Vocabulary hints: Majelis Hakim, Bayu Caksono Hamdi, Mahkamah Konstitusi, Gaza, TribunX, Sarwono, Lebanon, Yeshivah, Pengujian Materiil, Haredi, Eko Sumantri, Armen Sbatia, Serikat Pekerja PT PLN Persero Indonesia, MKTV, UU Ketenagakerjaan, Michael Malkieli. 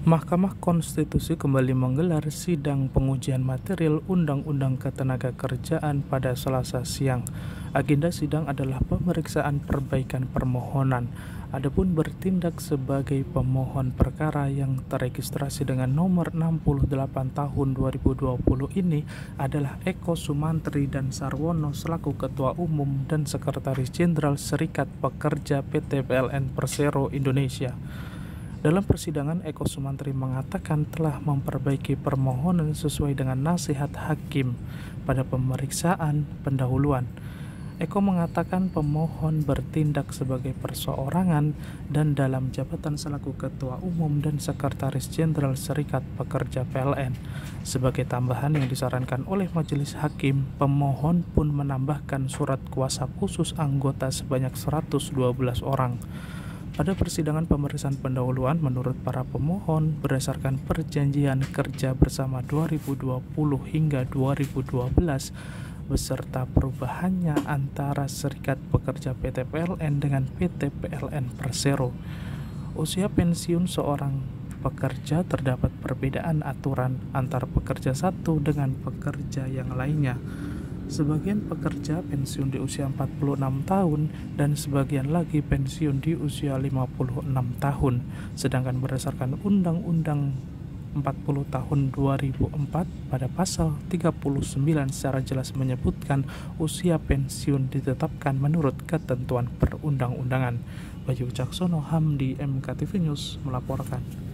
Mahkamah Konstitusi kembali menggelar sidang pengujian material Undang-Undang Ketenagakerjaan pada Selasa siang. Agenda sidang adalah pemeriksaan perbaikan permohonan. Adapun bertindak sebagai pemohon perkara yang terregistrasi dengan nomor 68 tahun 2020 ini adalah Eko Sumantri dan Sarwono selaku Ketua Umum dan Sekretaris Jenderal Serikat Pekerja PT PLN Persero Indonesia. Dalam persidangan, Eko Sumantri mengatakan telah memperbaiki permohonan sesuai dengan nasihat hakim pada pemeriksaan pendahuluan. Eko mengatakan pemohon bertindak sebagai perseorangan dan dalam jabatan selaku Ketua Umum dan Sekretaris Jenderal Serikat Pekerja PLN. Sebagai tambahan yang disarankan oleh Majelis Hakim, pemohon pun menambahkan surat kuasa khusus anggota sebanyak 112 orang. Pada persidangan pemeriksaan pendahuluan, menurut para pemohon, berdasarkan perjanjian kerja bersama 2020 hingga 2012, beserta perubahannya antara Serikat Pekerja PT PLN dengan PT PLN Persero. Usia pensiun seorang pekerja terdapat perbedaan aturan antara pekerja satu dengan pekerja yang lainnya. Sebagian pekerja pensiun di usia 46 tahun dan sebagian lagi pensiun di usia 56 tahun. Sedangkan berdasarkan Undang-Undang 40 tahun 2004 pada pasal 39 secara jelas menyebutkan usia pensiun ditetapkan menurut ketentuan perundang-undangan. Bayu Caksono Hamdi, MKTV News melaporkan.